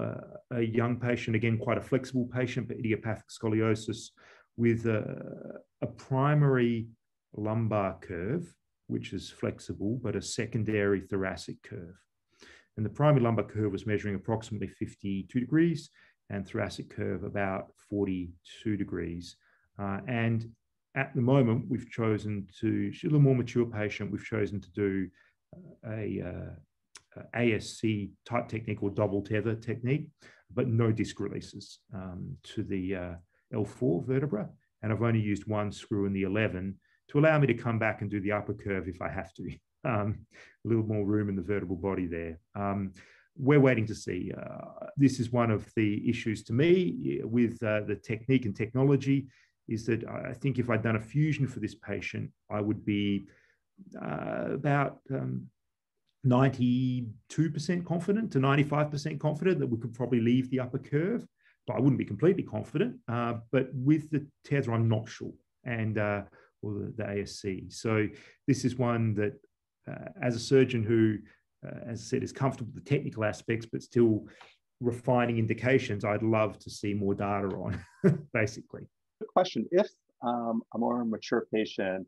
a young patient, again, quite a flexible patient, but idiopathic scoliosis with a primary lumbar curve, which is flexible, but a secondary thoracic curve. And the primary lumbar curve was measuring approximately 52 degrees and thoracic curve about 42 degrees. And at the moment, we've chosen to, she's a little more mature patient, we've chosen to do ASC type technique or double tether technique, but no disc releases to the L4 vertebra. And I've only used one screw in the 11 to allow me to come back and do the upper curve if I have to. A little more room in the vertebral body there. We're waiting to see. This is one of the issues to me with the technique and technology, is that I think if I'd done a fusion for this patient, I would be about 92% confident to 95% confident that we could probably leave the upper curve, but I wouldn't be completely confident. But with the tether, I'm not sure, and or the ASC. So this is one that, as a surgeon who, as I said, is comfortable with the technical aspects, but still refining indications, I'd love to see more data on, basically. Good question. If a more mature patient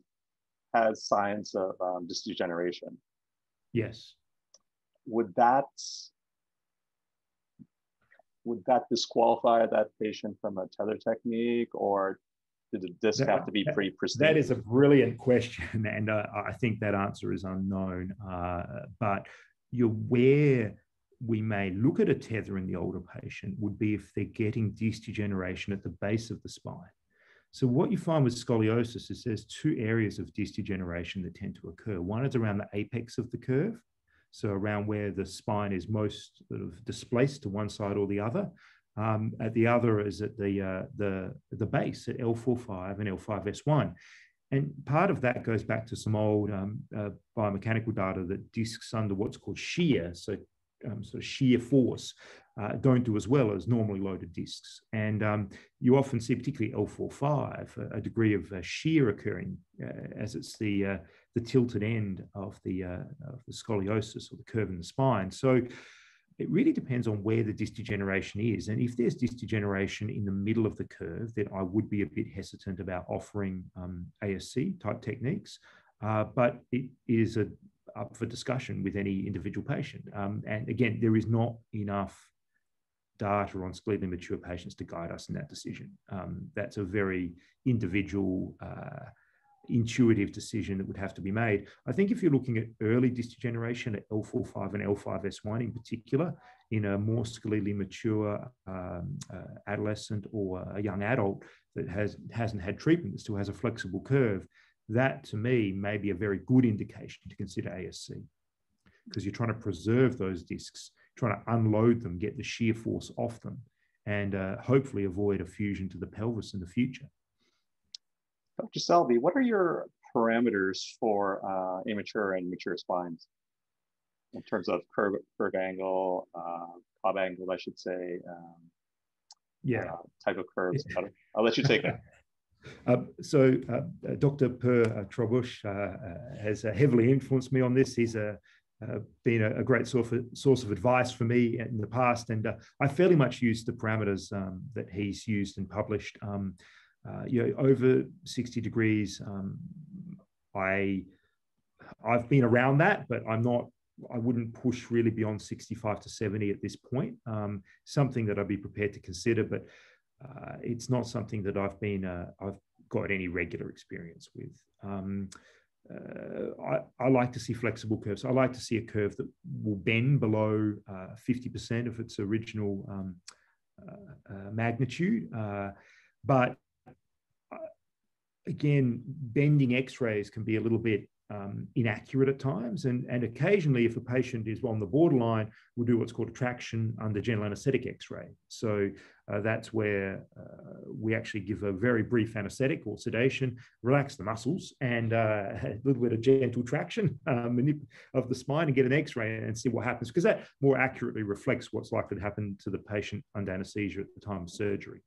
has signs of disc degeneration, yes, would that disqualify that patient from a tether technique, or did the disc have to be pretty pristine? That is a brilliant question, and I think that answer is unknown. But where we may look at a tether in the older patient would be if they're getting disc degeneration at the base of the spine. So what you find with scoliosis is there's two areas of disc degeneration that tend to occur. One is around the apex of the curve, so around where the spine is most sort of displaced to one side or the other. At the other is at the base at L4-5 and L5-S1. And part of that goes back to some old biomechanical data that discs under what's called shear, so sort of shear force, don't do as well as normally loaded discs. And you often see, particularly L4-5, a degree of shear occurring as it's the tilted end of the scoliosis or the curve in the spine. So it really depends on where the disc degeneration is. And if there's disc degeneration in the middle of the curve, then I would be a bit hesitant about offering ASC type techniques, but it is up for discussion with any individual patient. And again, there is not enough data on scoliotically mature patients to guide us in that decision. That's a very individual, intuitive decision that would have to be made. I think if you're looking at early disc degeneration at L4-5 and L5-S1 in particular, in a more scoliotically mature adolescent or a young adult that hasn't had treatment, that still has a flexible curve, that to me may be a very good indication to consider ASC, because you're trying to preserve those discs, trying to unload them, get the shear force off them, and hopefully avoid a fusion to the pelvis in the future. Dr. Selby, what are your parameters for immature and mature spines in terms of curve angle, cob angle, I should say, type of curves? Yeah. I'll let you take that. So Dr. Per-Trobush has heavily influenced me on this. He's been a great source of advice for me in the past, and I fairly much use the parameters that he's used and published. Over 60 degrees, I've been around that, but I wouldn't push really beyond 65 to 70 at this point. Something that I'd be prepared to consider, but it's not something that I've got any regular experience with. I like to see flexible curves. I like to see a curve that will bend below 50% of its original magnitude. But again, bending x-rays can be a little bit inaccurate at times. And occasionally, if a patient is on the borderline, we'll do what's called a traction under general anesthetic x-ray. So that's where we actually give a very brief anesthetic or sedation, relax the muscles, and a little bit of gentle traction of the spine, and get an x-ray and see what happens, because that more accurately reflects what's likely to happen to the patient under anesthesia at the time of surgery.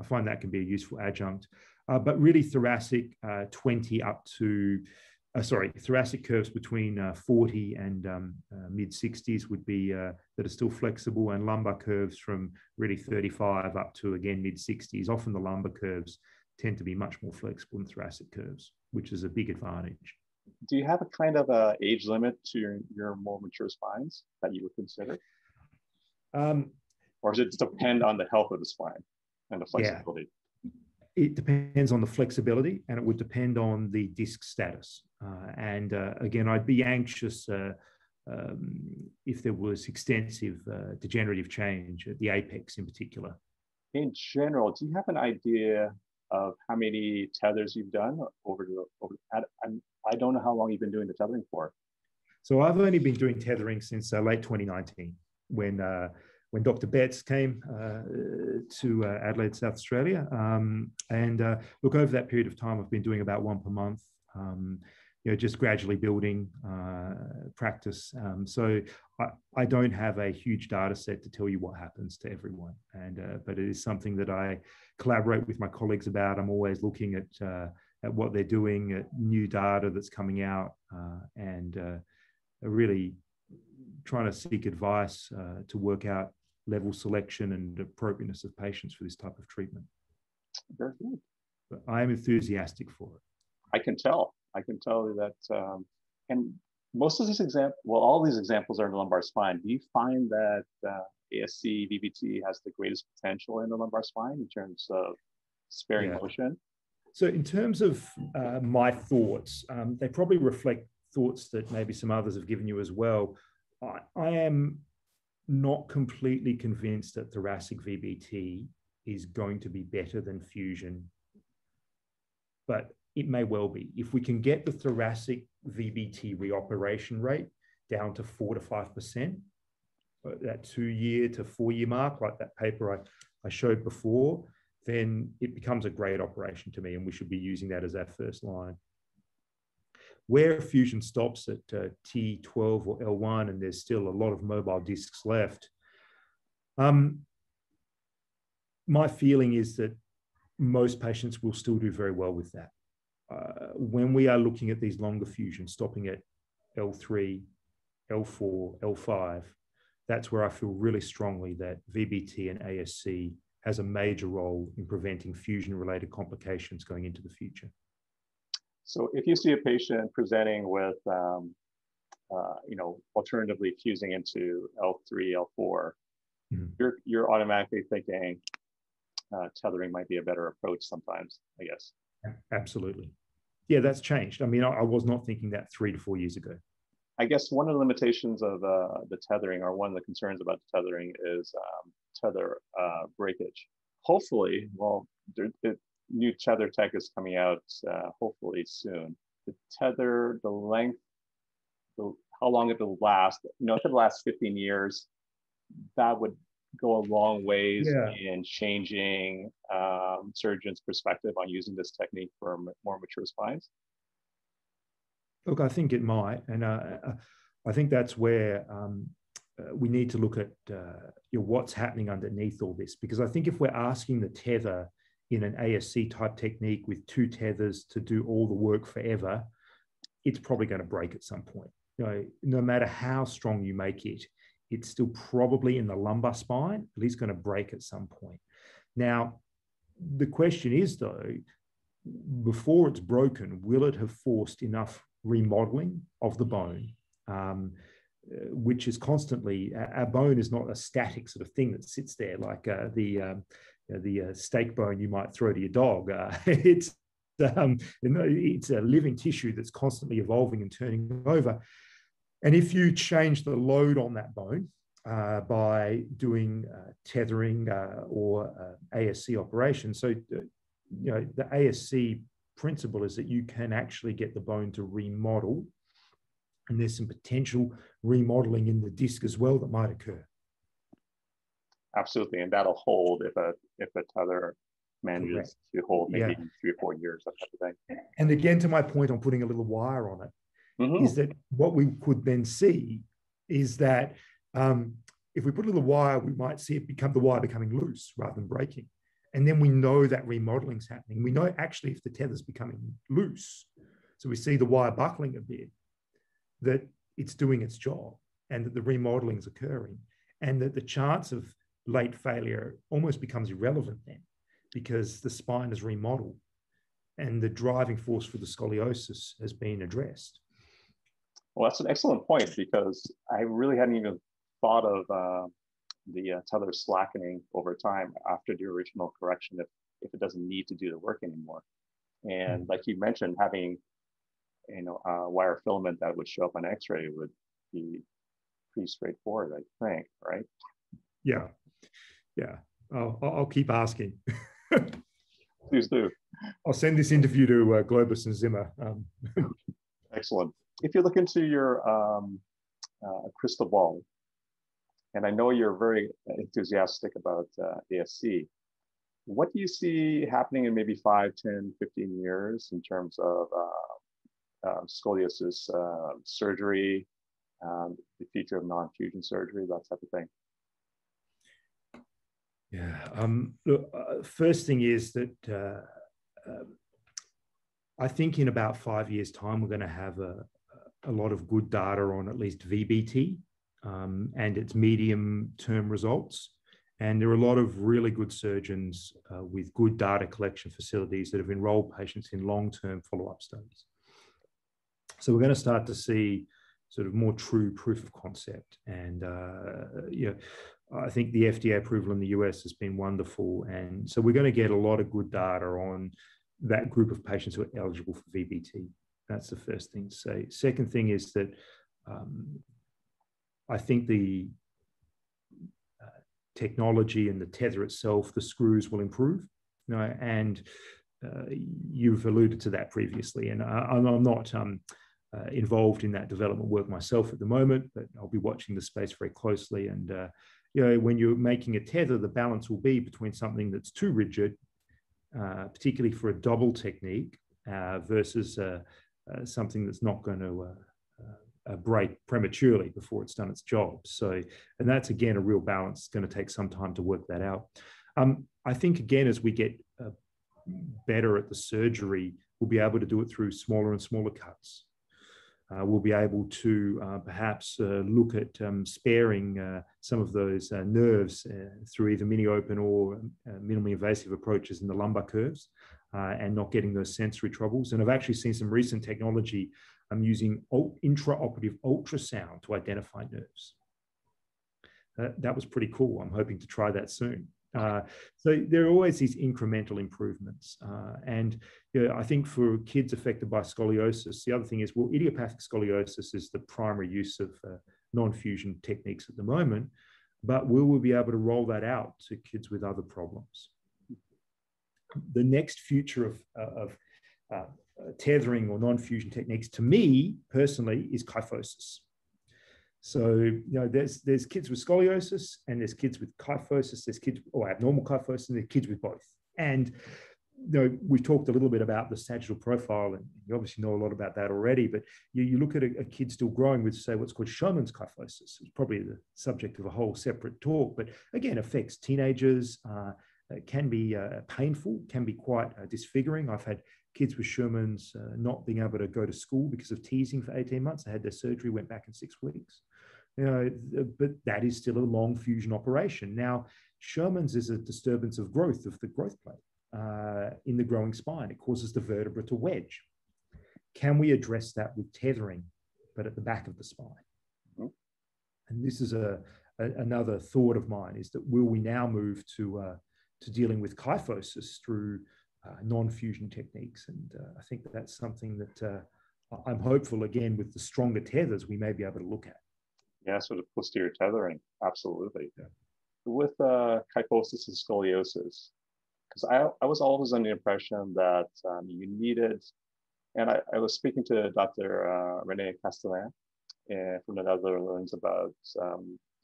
I find that can be a useful adjunct. But really, thoracic 20 up to, thoracic curves between 40 and mid-60s would be, that are still flexible, and lumbar curves from really 35 up to, again, mid-60s. Often the lumbar curves tend to be much more flexible than thoracic curves, which is a big advantage. Do you have a kind of age limit to your more mature spines that you would consider? Or does it depend on the health of the spine and the flexibility? Yeah. It depends on the flexibility, and it would depend on the disc status. Again, I'd be anxious if there was extensive degenerative change at the apex in particular. In general, do you have an idea of how many tethers you've done over the, I don't know how long you've been doing the tethering for. So I've only been doing tethering since late 2019, when Dr. Betz came to Adelaide, South Australia. Look, over that period of time, I've been doing about one per month, you know, just gradually building practice. So I don't have a huge data set to tell you what happens to everyone. But it is something that I collaborate with my colleagues about. I'm always looking at what they're doing, at new data that's coming out, really trying to seek advice to work out level selection and appropriateness of patients for this type of treatment. Very good. But I am enthusiastic for it. I can tell. I can tell that. And most of these examples, well, all these examples are in the lumbar spine. Do you find that ASC VBT has the greatest potential in the lumbar spine in terms of sparing motion? So, in terms of my thoughts, they probably reflect thoughts that maybe some others have given you as well. I am not completely convinced that thoracic VBT is going to be better than fusion, but it may well be. If we can get the thoracic VBT reoperation rate down to 4 to 5%, that 2-year to 4-year mark, like that paper I showed before, then it becomes a great operation to me, and we should be using that as our first line. Where fusion stops at T12 or L1, and there's still a lot of mobile discs left, my feeling is that most patients will still do very well with that. When we are looking at these longer fusions, stopping at L3, L4, L5, that's where I feel really strongly that VBT and ASC has a major role in preventing fusion-related complications going into the future. So if you see a patient presenting with, you know, alternatively fusing into L3, L4, mm-hmm. you're automatically thinking tethering might be a better approach sometimes, I guess. Absolutely. Yeah, that's changed. I mean, I was not thinking that 3 to 4 years ago. I guess one of the limitations of the tethering, or one of the concerns about the tethering, is tether breakage. Hopefully, well, new tether tech is coming out hopefully soon. The tether, the length, how long it will last. You know, if it lasts 15 years, that would go a long ways in changing surgeons' perspective on using this technique for more mature spines. Look, I think it might, and I think that's where we need to look at you know, what's happening underneath all this, because I think if we're asking the tether in an ASC type technique with 2 tethers to do all the work forever, it's probably going to break at some point. You know, no matter how strong you make it, it's still probably in the lumbar spine, at least going to break at some point. Now, the question is though, before it's broken, will it have forced enough remodeling of the bone? Which is constantly, our bone is not a static sort of thing that sits there like the steak bone you might throw to your dog. It's a living tissue that's constantly evolving and turning over. And if you change the load on that bone by doing tethering or ASC operations, so the ASC principle is that you can actually get the bone to remodel, and there's some potential remodeling in the disc as well that might occur. Absolutely, and that'll hold if a tether manages to hold maybe 3 or 4 years, that type of thing. And again, to my point on putting a little wire on it, is that what we could then see is that if we put a little wire, we might see it become the wire becoming loose rather than breaking. And then we know that remodeling's happening. We know actually if the tether's becoming loose, so we see the wire buckling a bit, that it's doing its job and that the remodeling's occurring, and that the chance of late failure almost becomes irrelevant then, because the spine is remodeled and the driving force for the scoliosis has been addressed. Well, that's an excellent point, because I really hadn't even thought of the tether slackening over time after the original correction if it doesn't need to do the work anymore. And like you mentioned, having a wire filament that would show up on x-ray would be pretty straightforward, I think, right? Yeah. Yeah. I'll keep asking. Please do. I'll send this interview to Globus and Zimmer. Excellent. If you look into your crystal ball, and I know you're very enthusiastic about ASC, what do you see happening in maybe 5, 10, 15 years in terms of scoliosis surgery, the future of non-fusion surgery, that type of thing? Yeah. Look, first thing is that I think in about 5 years' time, we're going to have a lot of good data on at least VBT and its medium-term results. And there are a lot of really good surgeons with good data collection facilities that have enrolled patients in long-term follow-up studies. So we're going to start to see sort of more true proof of concept. And, I think the FDA approval in the US has been wonderful. And so we're going to get a lot of good data on that group of patients who are eligible for VBT. That's the first thing to say. Second thing is that I think the technology and the tether itself, the screws, will improve. You've alluded to that previously. And I'm not involved in that development work myself at the moment, but I'll be watching the space very closely. And when you're making a tether, the balance will be between something that's too rigid, particularly for a double technique, versus something that's not going to break prematurely before it's done its job. So, and that's again a real balance. It's going to take some time to work that out. I think again, as we get better at the surgery, we'll be able to do it through smaller and smaller cuts. We'll be able to perhaps look at sparing some of those nerves through either mini-open or minimally invasive approaches in the lumbar curves and not getting those sensory troubles. And I've actually seen some recent technology using intraoperative ultrasound to identify nerves. That was pretty cool. I'm hoping to try that soon. So there are always these incremental improvements. I think for kids affected by scoliosis, the other thing is, well, idiopathic scoliosis is the primary use of non-fusion techniques at the moment, but will we be able to roll that out to kids with other problems? The next future of tethering or non-fusion techniques, to me personally, is kyphosis. So, there's kids with scoliosis, and there's kids with kyphosis, there's kids or abnormal kyphosis, and there's kids with both. And, we've talked a little bit about the sagittal profile, and you obviously know a lot about that already, but you look at a kid still growing with, say, what's called Scheuermann's kyphosis. It's probably the subject of a whole separate talk, but again, affects teenagers, can be painful, can be quite disfiguring. I've had kids with Scheuermann's not being able to go to school because of teasing for 18 months. They had their surgery, went back in 6 weeks. But that is still a long fusion operation. Now, Scheuermann's is a disturbance of growth of the growth plate in the growing spine. It causes the vertebra to wedge. Can we address that with tethering, but at the back of the spine? And this is another thought of mine, is that will we now move to to dealing with kyphosis through non-fusion techniques. And I think that that's something that I'm hopeful, again, with the stronger tethers, we may be able to look at. Yeah, sort of posterior tethering, absolutely. Yeah. With kyphosis and scoliosis, because I was always under the impression that you needed, and I was speaking to Dr. René Castellan from the Netherlands about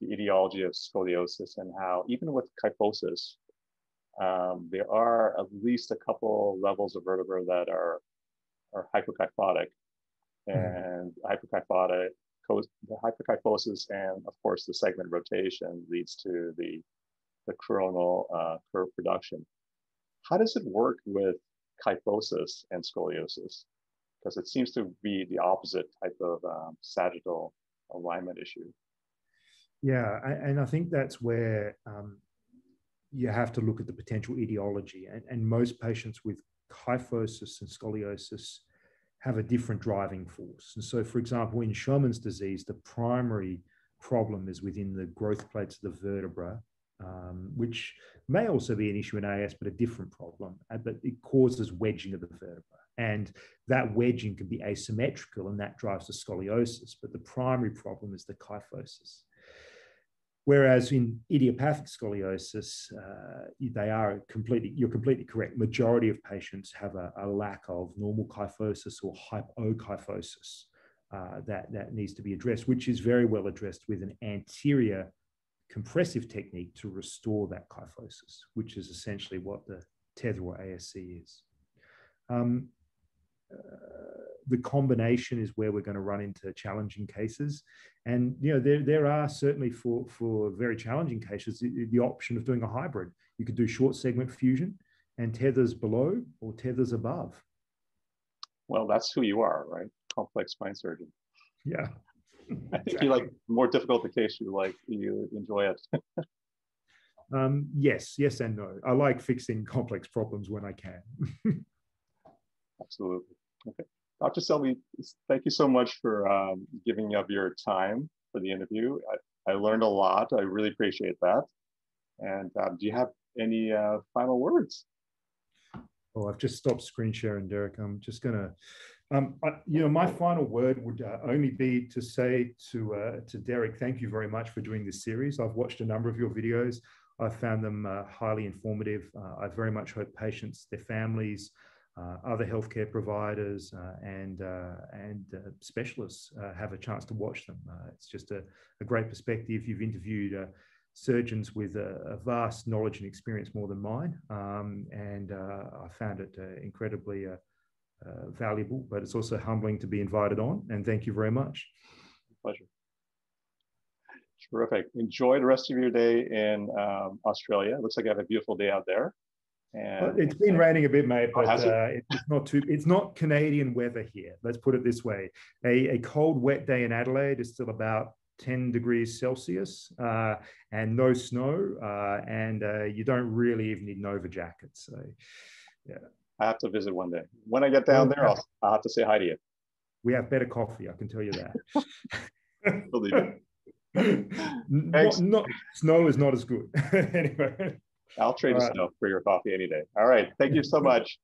the etiology of scoliosis and how even with kyphosis, there are at least a couple levels of vertebrae that are hyperkyphotic, and the hyperkyphosis and, of course, the segment rotation leads to the coronal curve production. How does it work with kyphosis and scoliosis? Because it seems to be the opposite type of sagittal alignment issue. Yeah, and I think that's where you have to look at the potential etiology. And most patients with kyphosis and scoliosis have a different driving force. And so, for example, in Scheuermann's disease, the primary problem is within the growth plates of the vertebra, which may also be an issue in AS, but a different problem. But it causes wedging of the vertebra. And that wedging can be asymmetrical, and that drives the scoliosis. But the primary problem is the kyphosis. Whereas in idiopathic scoliosis, you're completely correct. Majority of patients have a lack of normal kyphosis or hypokyphosis that needs to be addressed, which is very well addressed with an anterior compressive technique to restore that kyphosis, which is essentially what the tether or ASC is. The combination is where we're going to run into challenging cases. And, you know, there are certainly for very challenging cases, the option of doing a hybrid. You could do short segment fusion and tethers below or tethers above. Well, that's who you are, right? Complex spine surgeon. Yeah. I think exactly. You like more difficult the case, you enjoy it. Yes and no. I like fixing complex problems when I can. Absolutely. Okay. Dr. Selby, thank you so much for giving up your time for the interview. I learned a lot. I really appreciate that. And do you have any final words? Oh, I've just stopped screen sharing, Derek. I'm just going to, you know, my final word would only be to say to Derek, thank you very much for doing this series. I've watched a number of your videos. I found them highly informative. I very much hope patients, their families, other healthcare providers and specialists have a chance to watch them. It's just a great perspective. You've interviewed surgeons with a vast knowledge and experience more than mine, I found it incredibly valuable, but it's also humbling to be invited on, and thank you very much. Pleasure. Terrific. Enjoy the rest of your day in Australia. It looks like you have a beautiful day out there. And it's been raining a bit, mate, but it's not Canadian weather here. Let's put it this way. A cold, wet day in Adelaide is still about 10 degrees Celsius and no snow. You don't really even need Nova jackets. So, yeah. I have to visit one day. When I get down there, I'll have to say hi to you. We have better coffee, I can tell you that. Believe it. Snow is not as good. Anyway. I'll trade a snow for your coffee any day. All right. Thank you so much.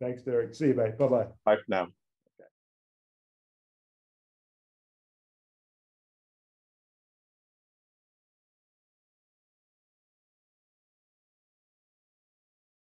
Thanks, Derek. See you, mate. Bye-bye. Bye for now.